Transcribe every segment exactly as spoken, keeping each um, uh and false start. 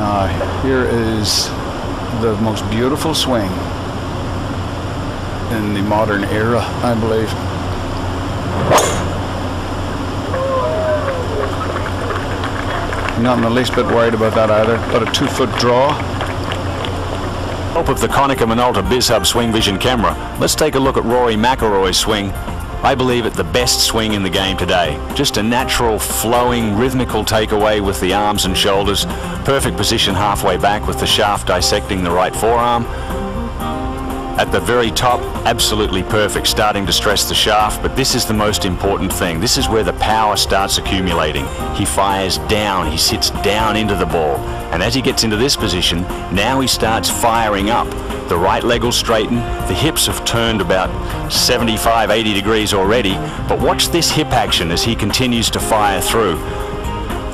Now, here is the most beautiful swing in the modern era, I believe. Not in the least bit worried about that either. But a two-foot draw. With the help of the Konica Minolta BizHub Swing Vision camera, let's take a look at Rory McIlroy's swing. I believe it the best swing in the game today. Just a natural, flowing, rhythmical takeaway with the arms and shoulders. Perfect position halfway back with the shaft dissecting the right forearm. At the very top, absolutely perfect, starting to stress the shaft, but this is the most important thing. This is where the power starts accumulating. He fires down, he sits down into the ball, and as he gets into this position, now he starts firing up. The right leg will straighten, the hips have turned about seventy-five, eighty degrees already, but watch this hip action as he continues to fire through.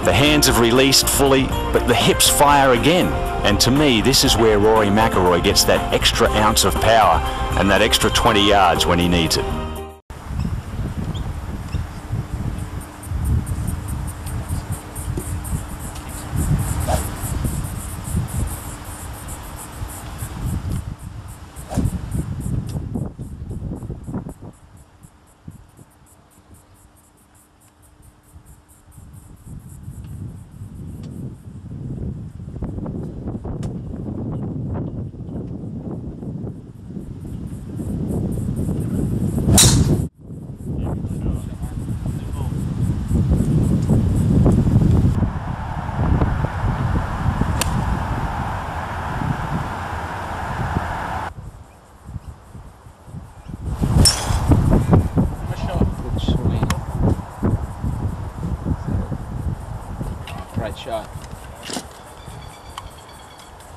The hands have released fully, but the hips fire again. And to me, this is where Rory McIlroy gets that extra ounce of power and that extra twenty yards when he needs it. Great shot.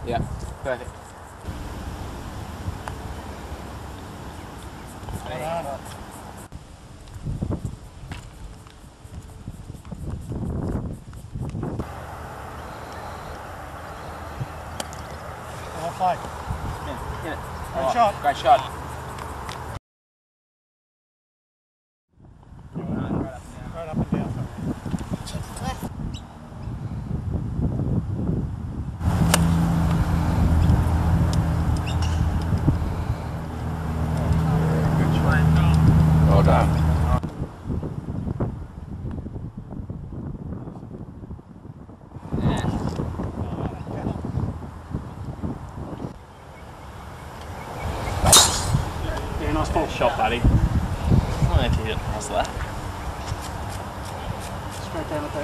Yeah, perfect. Offside. Yeah, get it. Great oh, shot. Great shot. Nice full shot, buddy. I need to hit it past that. Straight down the back.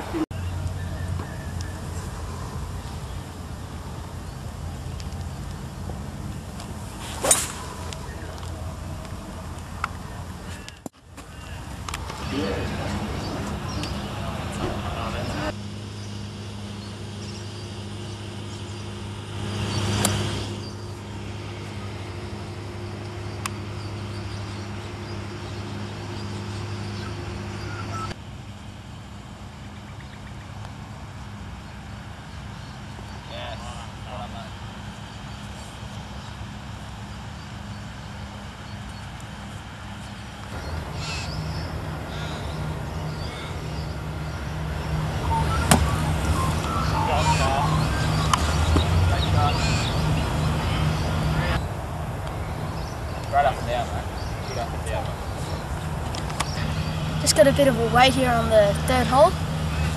Just got a bit of a wait here on the third hole,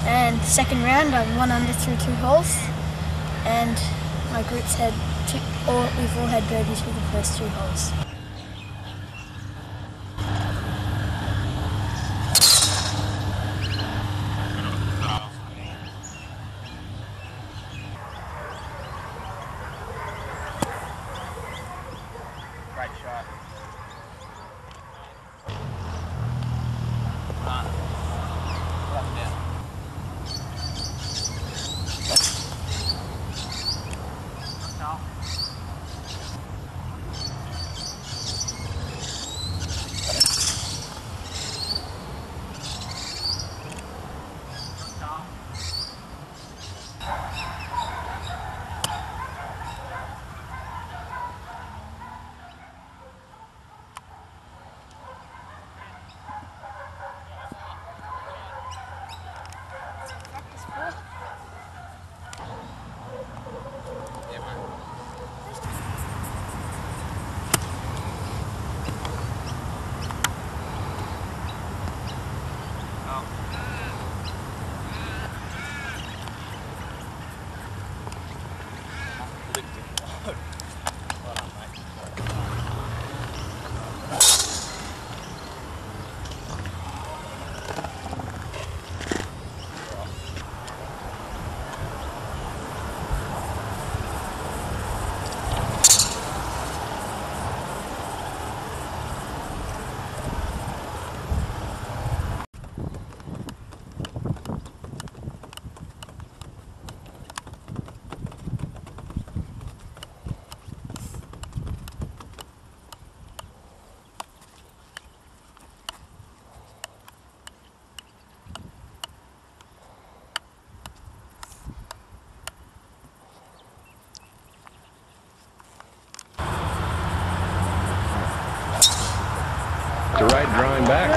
and second round I'm one under through two holes, and my group's had two, or we've all had birdies for the first two holes. Great shot. No.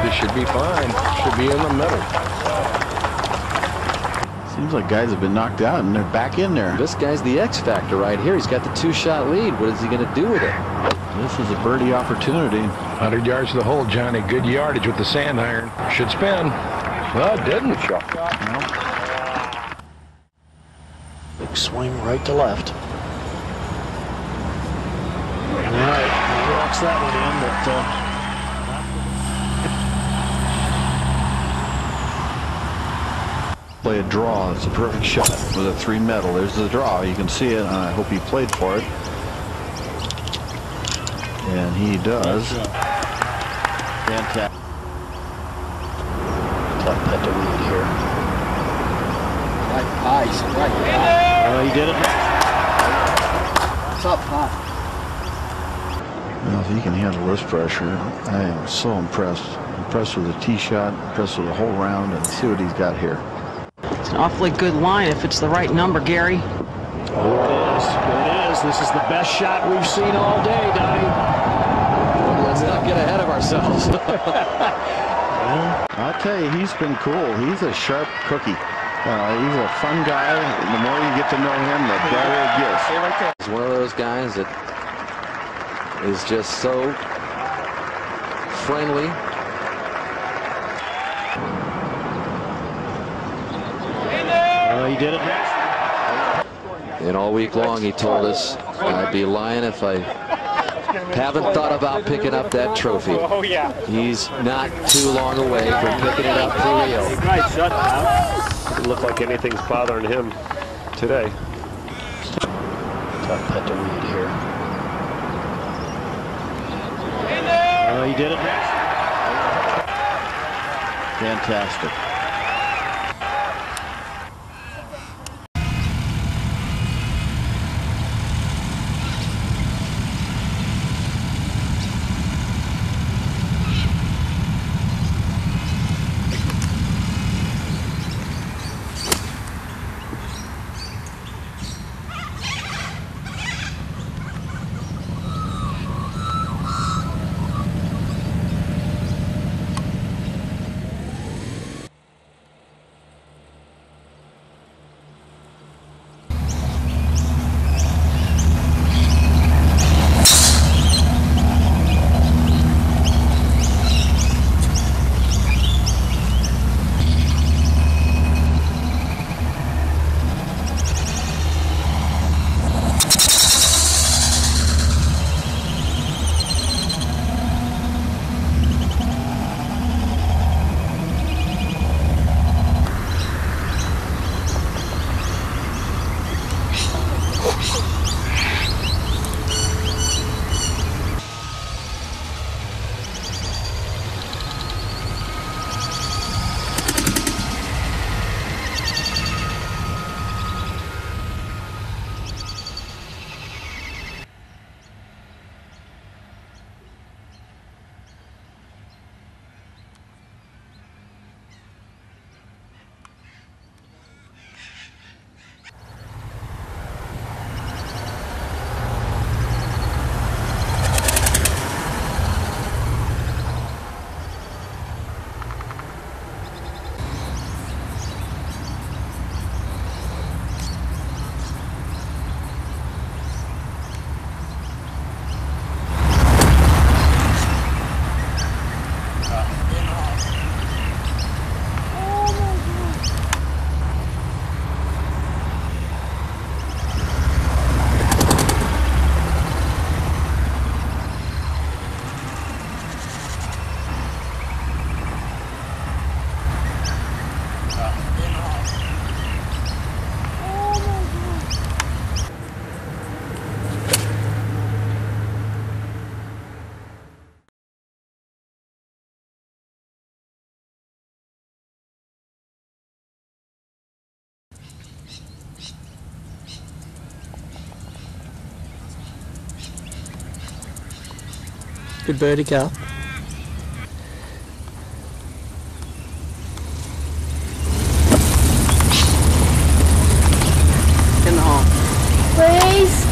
This should be fine. Should be in the middle. Seems like guys have been knocked out and they're back in there. This guy's the X factor right here. He's got the two-shot lead. What is he going to do with it? This is a birdie opportunity. one hundred yards to the hole, Johnny. Good yardage with the sand iron. Should spin. Well, it didn't. No. Big swing right to left. All right. He rocks that one in, but... Uh... Play a draw. It's a perfect shot with a three metal. There's the draw. You can see it, and I hope he played for it. And he does. Fantastic. Tough pet to read here. Right eyes, right eye. Well, he did it. Tough pot. Well, if he can handle this pressure, I am so impressed. Impressed with the tee shot, impressed with the whole round, and see what he's got here. It's an awfully good line if it's the right number, Gary. Oh, it is. It is. This is the best shot we've seen all day, Donnie. Let's not get ahead of ourselves. Well, I'll tell you, he's been cool. He's a sharp cookie. Uh, he's a fun guy. The more you get to know him, the better it gets. Stay right there. He's one of those guys that is just so friendly. Well, he did it. And all week long he told us, I'd be lying if I haven't thought about picking up that trophy. Oh yeah. He's not too long away from picking it up for real. Nice shot, pal. Doesn't look like anything's bothering him today. Tough pet to read here. Well, he did it. Fantastic. Good birdie, Cal. In the hole. Please.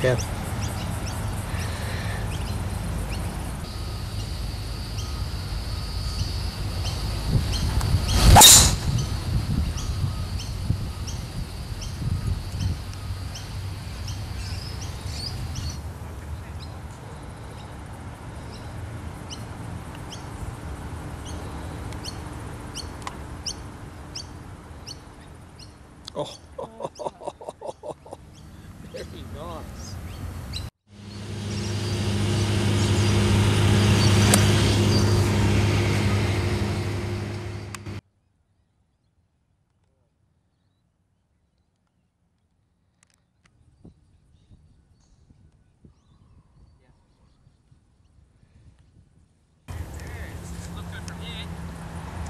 down. Oh, very nice.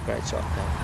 Great shot, man.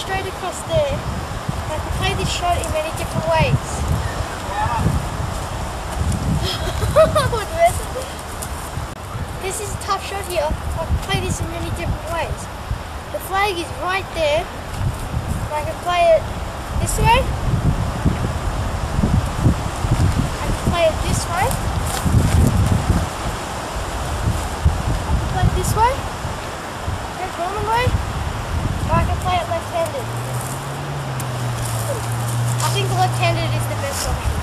Straight across there. I can play this shot in many different ways. Wow. This is a tough shot here. I can play this in many different ways. The flag is right there. I can play it this way. I can play it this way. I can play it this way. That's the wrong way. I can play it left-handed. I think the left-handed is the best option.